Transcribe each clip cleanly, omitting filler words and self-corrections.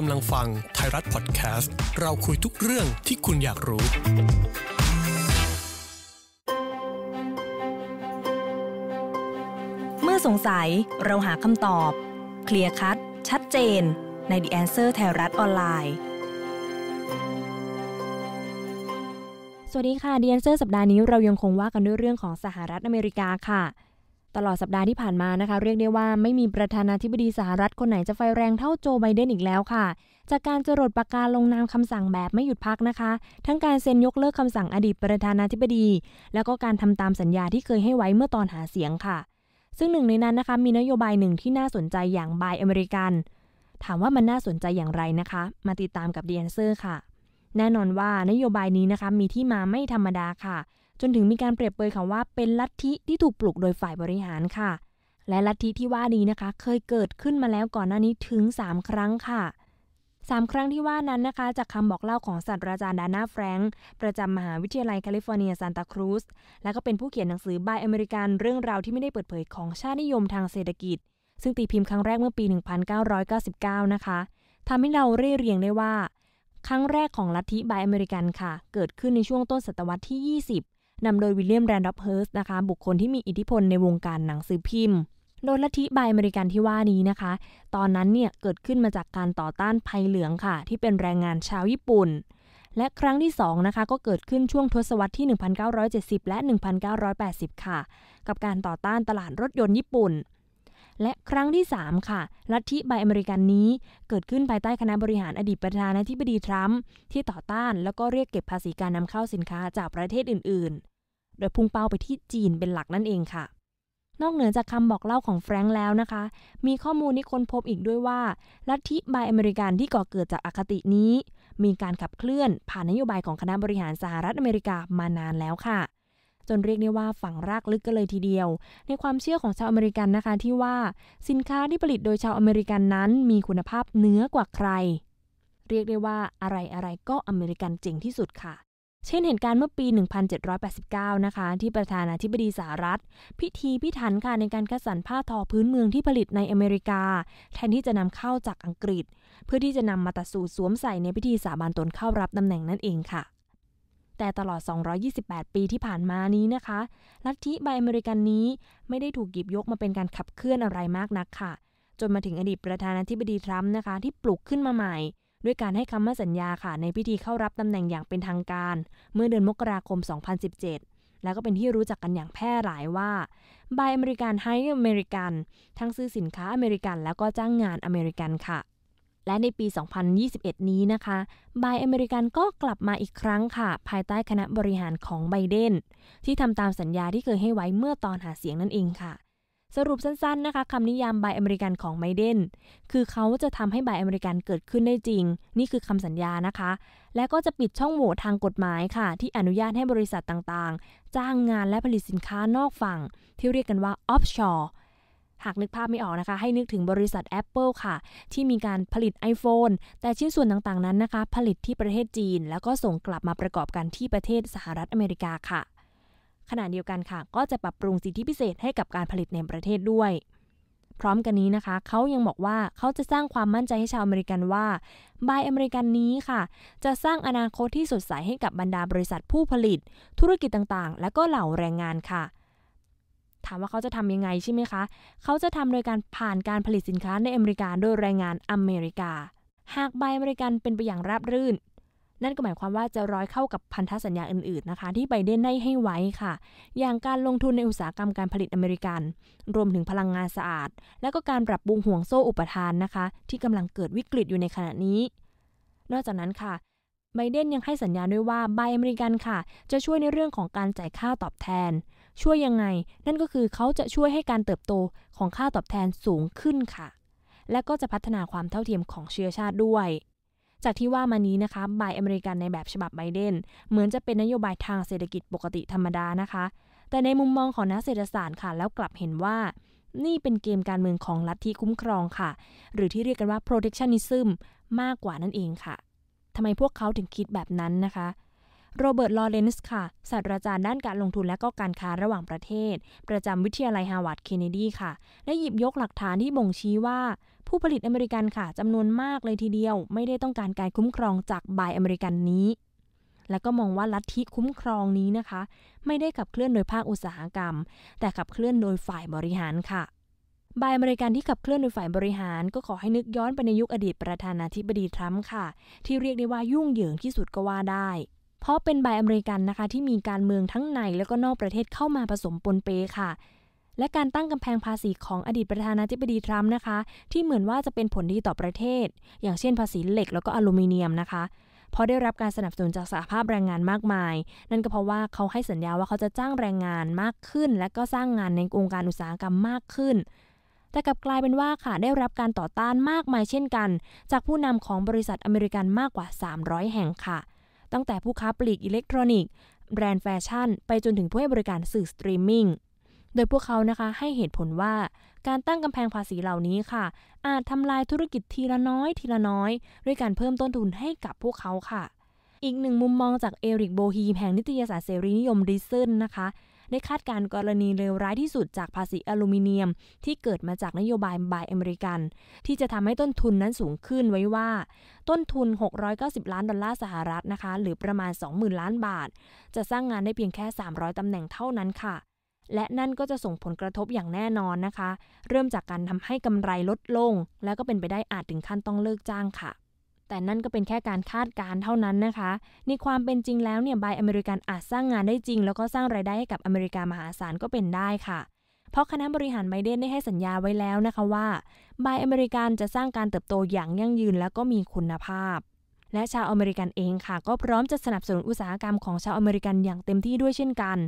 กำลังฟังไทยรัฐพอดแคสต์เราคุยทุกเรื่องที่คุณอยากรู้เมื่อสงสัยเราหาคำตอบเคลียร์คัดชัดเจนใน The Answer ไทยรัฐออนไลน์สวัสดีค่ะ The Answer สัปดาห์นี้เรายังคงว่ากันด้วยเรื่องของสหรัฐอเมริกาค่ะตลอดสัปดาห์ที่ผ่านมานะคะเรียกได้ว่าไม่มีประธานาธิบดีสหรัฐคนไหนจะไฟแรงเท่าโจไบเดนอีกแล้วค่ะจากการจรดปากกาลงนามคำสั่งแบบไม่หยุดพักนะคะทั้งการเซ็นยกเลิกคำสั่งอดีตประธานาธิบดีแล้วก็การทำตามสัญญาที่เคยให้ไว้เมื่อตอนหาเสียงค่ะซึ่งหนึ่งในนั้นนะคะมีนโยบายหนึ่งที่น่าสนใจอย่าง Buy American ถามว่ามันน่าสนใจอย่างไรนะคะมาติดตามกับ The Answer ค่ะแน่นอนว่านโยบายนี้นะคะมีที่มาไม่ธรรมดาค่ะจนถึงมีการเปรียบเปรยค่ะว่าเป็นลัทธิที่ถูกปลุกโดยฝ่ายบริหารค่ะและลัทธิที่ว่านี้นะคะเคยเกิดขึ้นมาแล้วก่อนหน้านี้ถึง3ครั้งค่ะ3ครั้งที่ว่านั้นนะคะจากคำบอกเล่าของศาสตราจารย์ดาน่าแฟรงค์ประจำมหาวิทยาลัยแคลิฟอร์เนีย Santa Cruz และก็เป็นผู้เขียนหนังสือ Buy American เรื่องราวที่ไม่ได้เปิดเผยของชาตินิยมทางเศรษฐกิจซึ่งตีพิมพ์ครั้งแรกเมื่อปี1999นะคะทำให้เราเร่เรียงได้ว่าครั้งแรกของลัทธิ Buy American ค่ะเกิดขึ้นในช่วงต้นศตวรรษที่20นำโดยวิลเลียม แรนดอลฟ์ เฮิร์สต์นะคะบุคคลที่มีอิทธิพลในวงการหนังสือพิมพ์โดยลัทธิ Buy American ที่ว่านี้นะคะตอนนั้นเนี่ยเกิดขึ้นมาจากการต่อต้านภัยเหลืองค่ะที่เป็นแรงงานชาวญี่ปุ่นและครั้งที่2นะคะก็เกิดขึ้นช่วงทศวรรษที่1970และ1980ค่ะกับการต่อต้านตลาดรถยนต์ญี่ปุ่นและครั้งที่3ค่ะลัทธิ Buy American นี้เกิดขึ้นภายใต้คณะบริหารอดีตประธานาธิบดีทรัมป์ที่ต่อต้านแล้วก็เรียกเก็บภาษีการนำเข้าสินค้าจากประเทศอื่นๆโดยพุ่งเป้าไปที่จีนเป็นหลักนั่นเองค่ะนอกเหนือจากคำบอกเล่าของแฟรงค์แล้วนะคะมีข้อมูลที่ค้นพบอีกด้วยว่าลัทธิ Buy American ที่ก่อเกิดจากอคตินี้มีการขับเคลื่อนผ่านนโยบายของคณะบริหารสหรัฐอเมริกามานานแล้วค่ะจนเรียกได้ว่าฝังรากลึกกันเลยทีเดียวในความเชื่อของชาวอเมริกันนะคะที่ว่าสินค้าที่ผลิตโดยชาวอเมริกันนั้นมีคุณภาพเหนือกว่าใครเรียกได้ว่าอะไรๆก็อเมริกันเจ๋งที่สุดค่ะเช่นเหตุการณ์เมื่อปี1789นะคะที่ประธานาธิบดีสหรัฐพิถีพิถันค่ะในการคัดสรรผ้าทอพื้นเมืองที่ผลิตในอเมริกาแทนที่จะนำเข้าจากอังกฤษเพื่อที่จะนำมาตัดสูตรสวมใส่ในพิธีสาบานตนเข้ารับตำแหน่งนั่นเองค่ะแต่ตลอด228ปีที่ผ่านมานี้นะคะลัทธิ Buy American นี้ไม่ได้ถูกหยิบยกมาเป็นการขับเคลื่อนอะไรมากนักค่ะจนมาถึงอดีตประธานาธิบดีทรัมป์นะคะที่ปลุกขึ้นมาใหม่ด้วยการให้คำมั่นสัญญาค่ะในพิธีเข้ารับตำแหน่งอย่างเป็นทางการเมื่อเดือนมกราคม2017แล้วก็เป็นที่รู้จักกันอย่างแพร่หลายว่า Buy American Hire American ทั้งซื้อสินค้าอเมริกันแล้วก็จ้างงานอเมริกันค่ะและในปี2021นี้นะคะ Buy American ก็กลับมาอีกครั้งค่ะภายใต้คณะบริหารของไบเดนที่ทำตามสัญญาที่เคยให้ไว้เมื่อตอนหาเสียงนั่นเองค่ะสรุปสั้นๆนะคะคำนิยาม Buy American ของไบเดนคือเขาจะทำให้ Buy American เกิดขึ้นได้จริงนี่คือคำสัญญานะคะและก็จะปิดช่องโหว่ทางกฎหมายค่ะที่อนุญาตให้บริษัทต่างๆจ้างงานและผลิตสินค้านอกฝั่งที่เรียกกันว่า Offshoreหากนึกภาพไม่ออกนะคะให้นึกถึงบริษัท Apple ค่ะที่มีการผลิต iPhone แต่ชิ้นส่วนต่างๆนั้นนะคะผลิตที่ประเทศจีนแล้วก็ส่งกลับมาประกอบกันที่ประเทศสหรัฐอเมริกาค่ะขณะเดียวกันค่ะก็จะปรับปรุงสิทธิพิเศษให้กับการผลิตในประเทศด้วยพร้อมกันนี้นะคะเขายังบอกว่าเขาจะสร้างความมั่นใจให้ชาวอเมริกันว่า Buy American นี้ค่ะจะสร้างอนาคตที่สดใสให้กับบรรดาบริษัทผู้ผลิตธุรกิจต่างๆและก็เหล่าแรงงานค่ะถามว่าเขาจะทำยังไงใช่ไหมคะเขาจะทำโดยการผ่านการผลิตสินค้าในอเมริกาโดยแรงงานอเมริกาหาก Buy American เป็นไปอย่างราบรื่นนั่นก็หมายความว่าจะร้อยเข้ากับพันธสัญญาอื่นๆนะคะที่ไบเดนได้ให้ไว้ค่ะอย่างการลงทุนในอุตสาหกรรมการผลิตอเมริกันรวมถึงพลังงานสะอาดและก็การปรับปรุงห่วงโซ่อุปทานนะคะที่กำลังเกิดวิกฤตอยู่ในขณะนี้นอกจากนั้นค่ะไบเดนยังให้สัญญาด้วยว่า Buy American ค่ะจะช่วยในเรื่องของการจ่ายค่าตอบแทนช่วยยังไงนั่นก็คือเขาจะช่วยให้การเติบโตของค่าตอบแทนสูงขึ้นค่ะและก็จะพัฒนาความเท่าเทียมของเชื้อชาติด้วยจากที่ว่ามานี้นะคะ Buy American ในแบบฉบับไบเดนเหมือนจะเป็นนโยบายทางเศรษฐกิจปกติธรรมดานะคะแต่ในมุมมองของนักเศรษฐศาสตร์ค่ะแล้วกลับเห็นว่านี่เป็นเกมการเมืองของลัทธิคุ้มครองค่ะหรือที่เรียกกันว่า protectionism มากกว่านั่นเองค่ะทำไมพวกเขาถึงคิดแบบนั้นนะคะโรเบิร์ต ลอเรนซ์ค่ะศาสตราจารย์ด้านการลงทุนและก็การค้าระหว่างประเทศประจำวิทยาลัยฮาร์วาร์ด เคนเนดีค่ะได้หยิบยกหลักฐานที่บ่งชี้ว่า ผู้ผลิตอเมริกันค่ะจำนวนมากเลยทีเดียวไม่ได้ต้องการการคุ้มครองจากบายอเมริกันนี้และก็มองว่าลัทธิคุ้มครองนี้นะคะไม่ได้ขับเคลื่อนโดยภาคอุตสาหกรรมแต่ขับเคลื่อนโดยฝ่ายบริหารค่ะบายอเมริกันที่ขับเคลื่อนโดยฝ่ายบริหารก็ขอให้นึกย้อนไปในยุคอดีตประธานาธิบดีทรัมป์ค่ะที่เรียกได้ว่ายุ่งเหยิงที่สุดก็ว่าได้เพราะเป็นบายอเมริกันนะคะที่มีการเมืองทั้งในและก็นอกประเทศเข้ามาผสมปนเปค่ะและการตั้งกำแพงภาษีของอดีตประธานาธิบดีทรัมป์นะคะที่เหมือนว่าจะเป็นผลดีต่อประเทศอย่างเช่นภาษีเหล็กแล้วก็อลูมิเนียมนะคะเพราะได้รับการสนับสนุนจากสหภาพแรงงานมากมายนั่นก็เพราะว่าเขาให้สัญญาว่าเขาจะจ้างแรงงานมากขึ้นและก็สร้างงานในองค์การอุตสาหกรรมมากขึ้นแต่กลับกลายเป็นว่าค่ะได้รับการต่อต้านมากมายเช่นกันจากผู้นำของบริษัทอเมริกันมากกว่า300แห่งค่ะตั้งแต่ผู้ค้าปลีกอิเล็กทรอนิกส์แบรนด์แฟชั่นไปจนถึงผู้ให้บริการสื่อสตรีมมิ่งโดยพวกเขานะคะให้เหตุผลว่าการตั้งกำแพงภาษีเหล่านี้ค่ะอาจทำลายธุรกิจทีละน้อยด้วยการเพิ่มต้นทุนให้กับพวกเขาค่ะอีกหนึ่งมุมมองจากเอริกโบฮีมแห่งนิตยสารเสรีนิยมดิซึนนะคะได้คาดการณ์กรณีเลวร้ายที่สุดจากภาษีอลูมิเนียมที่เกิดมาจากนโยบายบายอเมริกันที่จะทำให้ต้นทุนนั้นสูงขึ้นไว้ว่าต้นทุน690ล้านดอลลาร์สหรัฐนะคะหรือประมาณ 20,000 ล้านบาทจะสร้างงานได้เพียงแค่300ตำแหน่งเท่านั้นค่ะและนั่นก็จะส่งผลกระทบอย่างแน่นอนนะคะเริ่มจากการทำให้กำไรลดลงแล้วก็เป็นไปได้อาจถึงขั้นต้องเลิกจ้างค่ะแต่นั่นก็เป็นแค่การคาดการณ์เท่านั้นนะคะในความเป็นจริงแล้วเนี่ยบายอเมริกันอาจสร้างงานได้จริงแล้วก็สร้างรายได้ให้กับอเมริกามหาศาลก็เป็นได้ค่ะเพราะคณะบริหารไบเดนได้ให้สัญญาไว้แล้วนะคะว่าบายอเมริกันจะสร้างการเติบโตอย่างยั่งยืนแล้วก็มีคุณภาพและชาวอเมริกันเองค่ะก็พร้อมจะสนับสนุนอุตสาหกรรมของชาวอเมริกันอย่างเต็มที่ด้วยเช่นกัน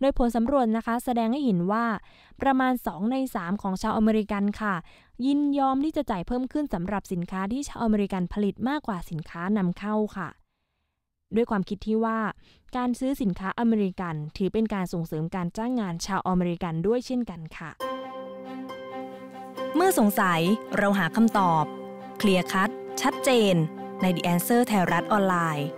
โดยผลสำรวจนะคะแสดงให้เห็นว่าประมาณ2ใน3ของชาวอเมริกันค่ะยินยอมที่จะจ่ายเพิ่มขึ้นสำหรับสินค้าที่ชาวอเมริกันผลิตมากกว่าสินค้านำเข้าค่ะด้วยความคิดที่ว่าการซื้อสินค้าอเมริกันถือเป็นการส่งเสริมการจ้างงานชาวอเมริกันด้วยเช่นกันค่ะเมื่อสงสัยเราหาคำตอบเคลียร์คัดชัดเจนใน The Answer ไทยรัฐออนไลน์